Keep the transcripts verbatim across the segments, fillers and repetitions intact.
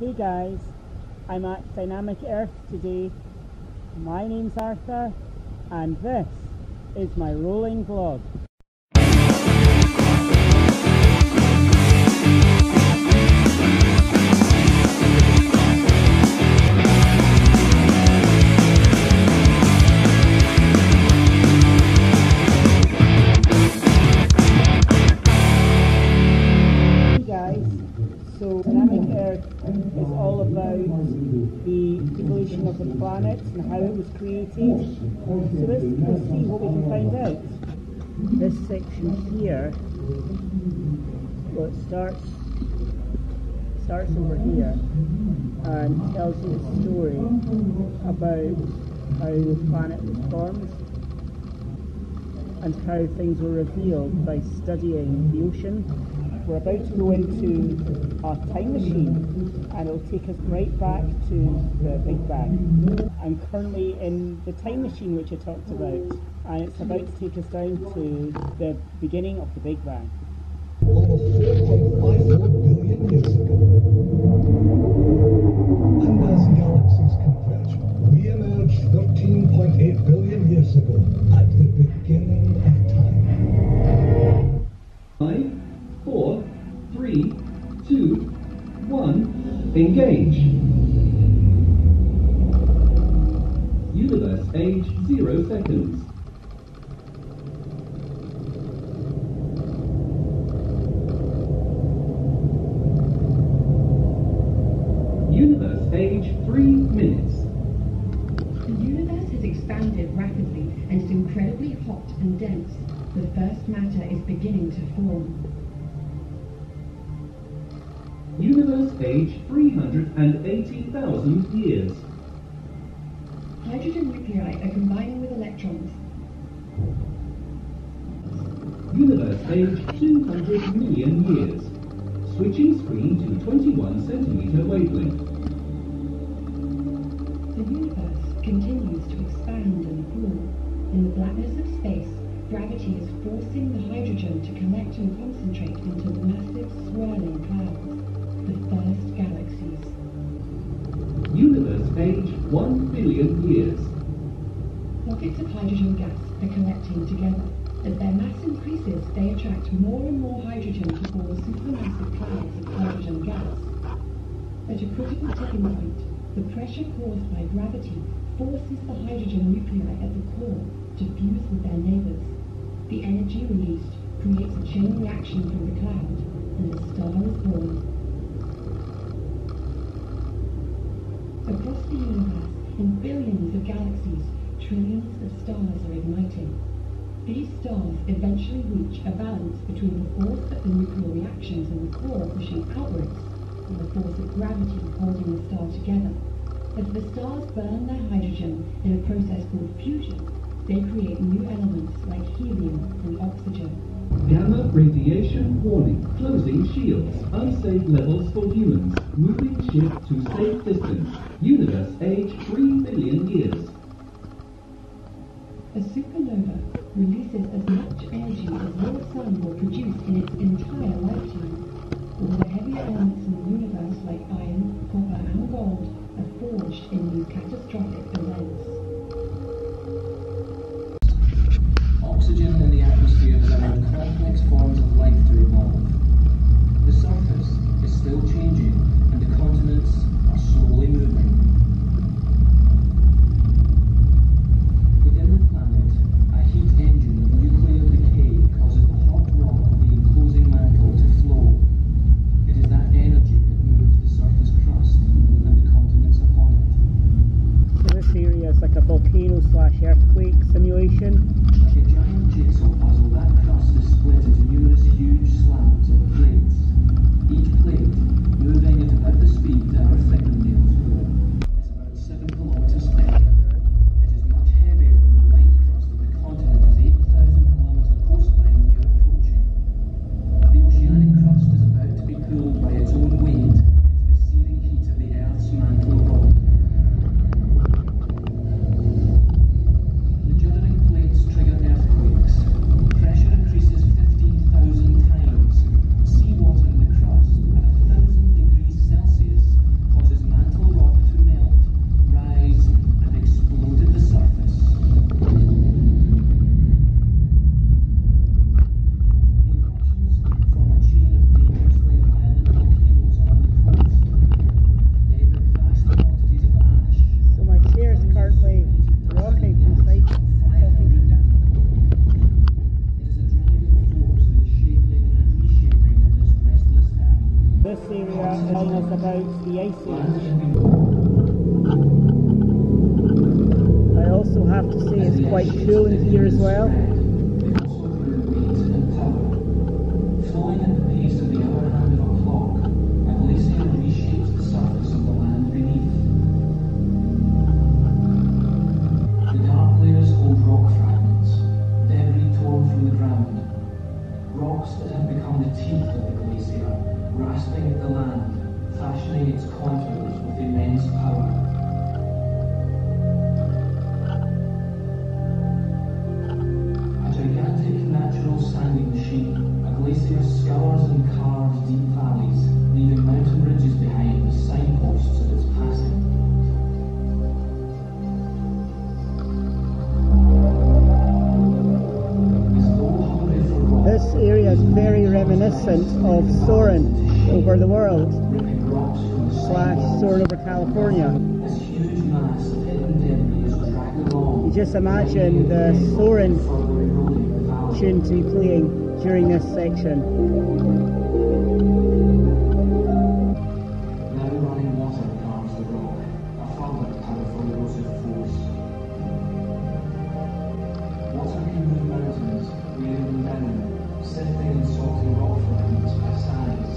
Hey guys, I'm at Dynamic Earth today. My name's Arthur, and this is my rolling vlog. Is all about the evolution of the planet and how it was created. So let's, let's see what we can find out. This section here, well, it starts starts over here and tells you a story about how the planet was formed and how things were revealed by studying the ocean. We're about to go into our time machine and it'll take us right back to the Big Bang. I'm currently in the time machine which I talked about, and it's about to take us down to the beginning of the Big Bang. Almost four point five billion years ago, and as galaxies converge, we emerged thirteen point eight billion years ago at the beginning of time. Hi. Four, three, two, one, engage. Universe age zero seconds. Universe age three minutes. The universe has expanded rapidly and is incredibly hot and dense. The first matter is beginning to form. Universe age three hundred eighty thousand years. Hydrogen nuclei are combining with electrons. Universe age two hundred million years. Switching screen to twenty-one centimeter wavelength. The universe continues to expand and form. In the blackness of space, gravity is forcing the hydrogen to collect and concentrate into massive swirling clouds. The first galaxies. Universe age one billion years. Pockets of hydrogen gas are collecting together. As their mass increases, they attract more and more hydrogen to form supermassive clouds of hydrogen gas. At a critical tipping point, the pressure caused by gravity forces the hydrogen nuclei at the core to fuse with their neighbours. The energy released creates a chain reaction from the cloud, and the star is born. Across the universe, in billions of galaxies, trillions of stars are igniting. These stars eventually reach a balance between the force of the nuclear reactions in the core pushing outwards and the force of gravity holding the star together. As the stars burn their hydrogen in a process called fusion, they create new elements like helium and oxygen. Gamma radiation warning. Closing shields. Unsafe levels for humans. Moving ship to safe distance. Universe age three billion years. A supernova releases as much energy as your sun will produce in its entire lifetime. All the heavier elements in the universe like iron, copper and gold are forged in these catastrophic events. Oxygen in the atmosphere has allowed complex forms of life to evolve. The surface is still changing, and the continents are slowly moving. Within the planet, a heat engine of nuclear decay causes the hot rock of the enclosing mantle to flow. It is that energy that moves the surface crust and the continents upon it. So this area is like a volcano slash earthquake simulation. Jigsaw puzzle, that crust is split into numerous huge slabs and plates, each plate moving at about the speed that our fingernails go. It's about seven kilometres thick. It is much heavier than the light crust of the continent as eight thousand kilometres of coastline we are approaching. The oceanic crust is about to be pulled by its own weight into the searing heat of the Earth's mantle rock. The juddering plates telling us about the ice age. I also have to say it's quite cool in here as well. Of Soarin' over the world, slash Soarin' over California. You just imagine the Soarin' tune to be playing during this section. Now running water guards the rock, a further powerful erosive force. Water can move mountains, wearing down, sifting and salting rock from by size.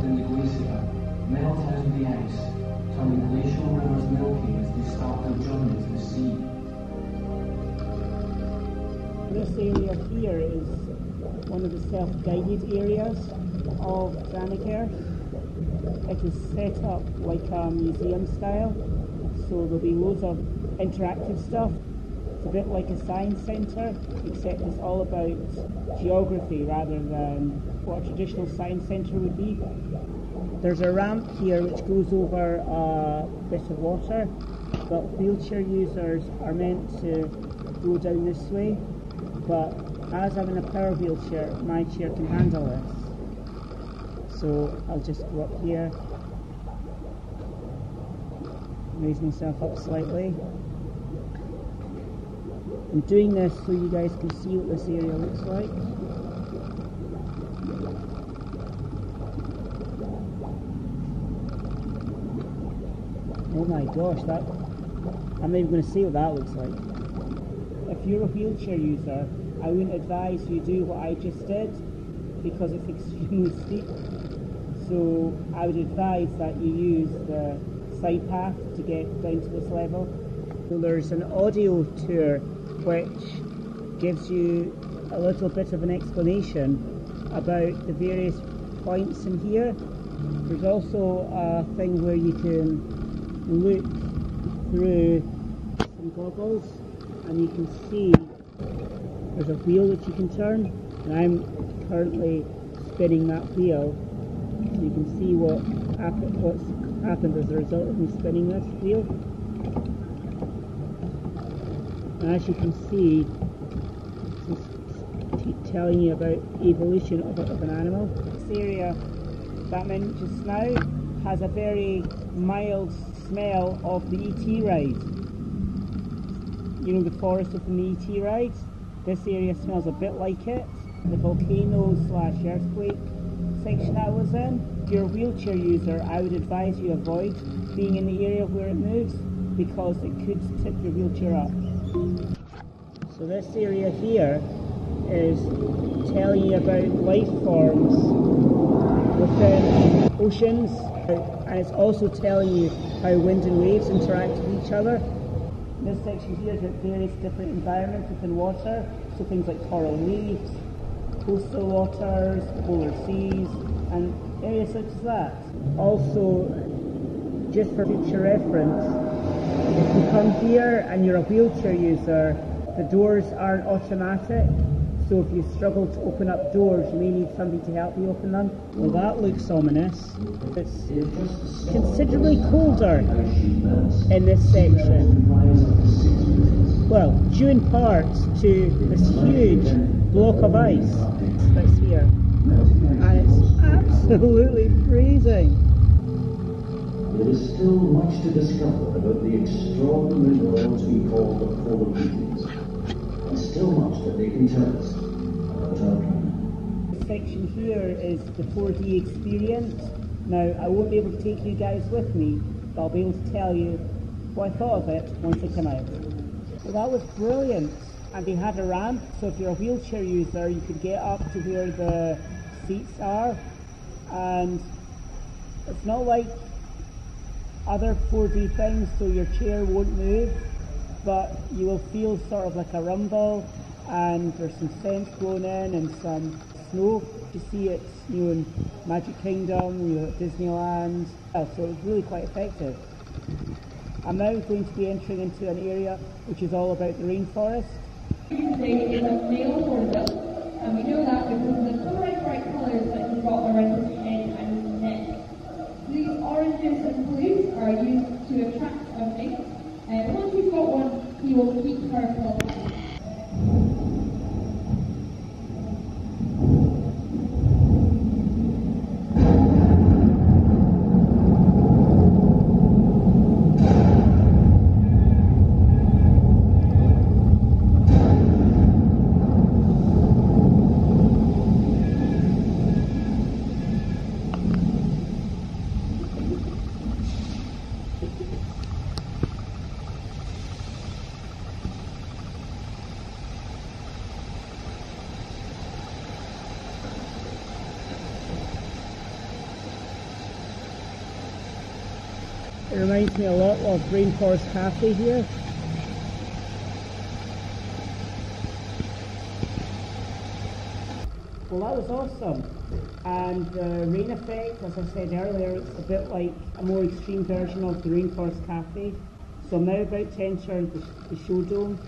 Then the glacier melts out of the ice, turning glacial rivers milky as they start their journey to the sea. This area here is one of the self-guided areas of Dynamic Earth. It is set up like a museum style, so there'll be loads of interactive stuff. It's a bit like a science centre, except it's all about geography rather than what a traditional science centre would be. There's a ramp here which goes over a bit of water, but wheelchair users are meant to go down this way, but as I'm in a power wheelchair, my chair can handle this. So I'll just go up here, raise myself up slightly. I'm doing this so you guys can see what this area looks like. Oh my gosh, that, I'm not even going to see what that looks like. If you're a wheelchair user, I wouldn't advise you do what I just did because it's extremely steep. So I would advise that you use the side path to get down to this level. So there's an audio tour which gives you a little bit of an explanation about the various points in here. There's also a thing where you can look through some goggles and you can see there's a wheel which you can turn, and I'm currently spinning that wheel so you can see what happen- what's happened as a result of me spinning this wheel. And as you can see, it's telling you about evolution of, of an animal. This area that I mentioned just now has a very mild smell of the E T ride. You know, the forest within the E T ride? This area smells a bit like it. The volcano slash earthquake section I was in. If you're a wheelchair user, I would advise you avoid being in the area where it moves because it could tip your wheelchair up. So this area here is telling you about life forms within oceans, and it's also telling you how wind and waves interact with each other. This section here is at various different environments within water, so things like coral reefs, coastal waters, polar seas, and areas such as that. Also, just for future reference, if you come here and you're a wheelchair user, the doors aren't automatic, so if you struggle to open up doors, you may need somebody to help you open them. Well, that looks ominous. It's considerably colder in this section. Well, due in part to this huge block of ice that's here, and it's absolutely freezing. There is still much to discover about the extraordinary worlds we call the polar regions, and still much that they can tell us about our planet. This section here is the four D experience. Now, I won't be able to take you guys with me, but I'll be able to tell you what I thought of it once I come out. So that was brilliant. And they had a ramp, so if you're a wheelchair user, you could get up to where the seats are. And it's not like other four D things, so your chair won't move, but you will feel sort of like a rumble, and there's some scents blown in and some snow. You see it, you know, in Magic Kingdom, you know, at Disneyland, yeah, so it's really quite effective. I'm now going to be entering into an area which is all about the rainforest. Today is a male tortoise, and we know that because of the colourful bright colours that he got around his head and his neck. These oranges and blues are used to attract a mate, and once you've got one, he will keep her close. It reminds me a lot of Rainforest Cafe here. Well, that was awesome. And the rain effect, as I said earlier, it's a bit like a more extreme version of the Rainforest Cafe. So I'm now about to enter the, the show dome,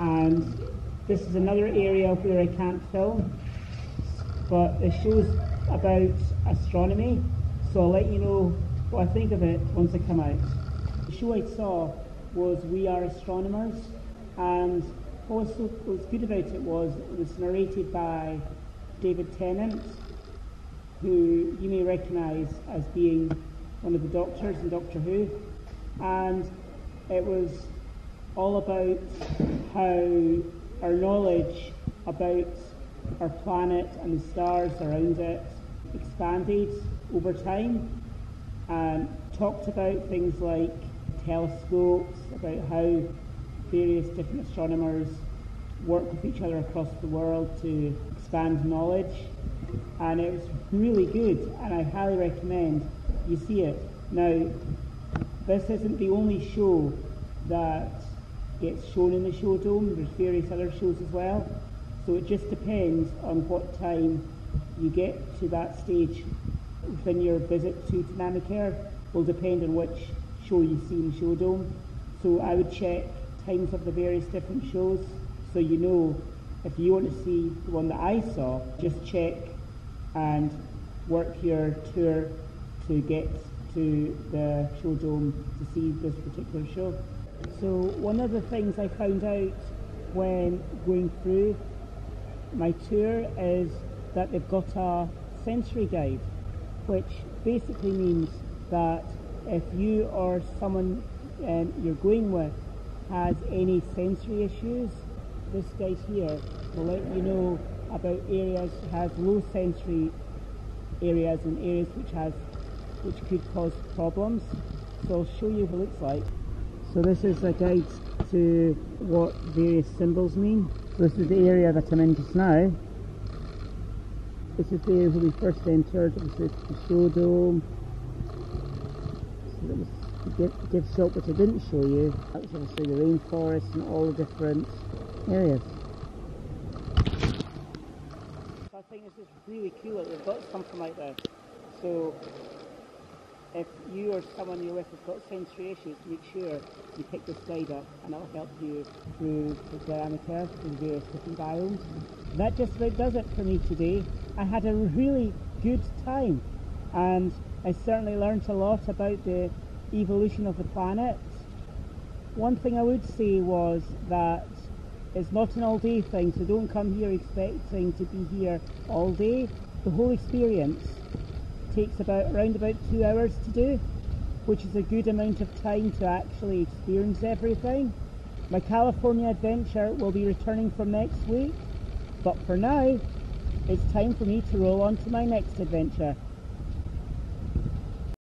and this is another area where I can't film, but the show's about astronomy, so I'll let you know what I think of it once I come out. The show I saw was We Are Astronomers, and what was, so, what was good about it was it was narrated by David Tennant, who you may recognise as being one of the doctors in Doctor Who, and it was all about how our knowledge about our planet and the stars around it expanded over time. Um, talked about things like telescopes, about how various different astronomers work with each other across the world to expand knowledge, and it was really good, and I highly recommend you see it. Now, this isn't the only show that gets shown in the show dome, there's various other shows as well, so it just depends on what time you get to that stage within your visit to Dynamic Earth will depend on which show you see in show dome. So I would check times of the various different shows, so you know if you want to see the one that I saw, just check and work your tour to get to the show dome to see this particular show. So one of the things I found out when going through my tour is that they've got a sensory guide, which basically means that if you or someone um, you're going with has any sensory issues, this guide here will let you know about areas that has low sensory areas and areas which has which could cause problems. So I'll show you what it looks like. So this is a guide to what various symbols mean. This is the area that I'm in just now. This is the area where we first entered. It was the show dome. So that was the gift, gift shop, which I didn't show you. That was obviously the rainforest and all the different areas. So I think this is really cool that they've got something like this. So if you or someone you're with has got sensory issues, make sure you pick this guide up, and that'll help you through the Dynamic Earth and various different biomes. That just about does it for me today. I had a really good time, and I certainly learnt a lot about the evolution of the planet. One thing I would say was that it's not an all-day thing, so don't come here expecting to be here all day. The whole experience takes about around about two hours to do, which is a good amount of time to actually experience everything. My California adventure will be returning from next week, but for now, It's time for me to roll on to my next adventure.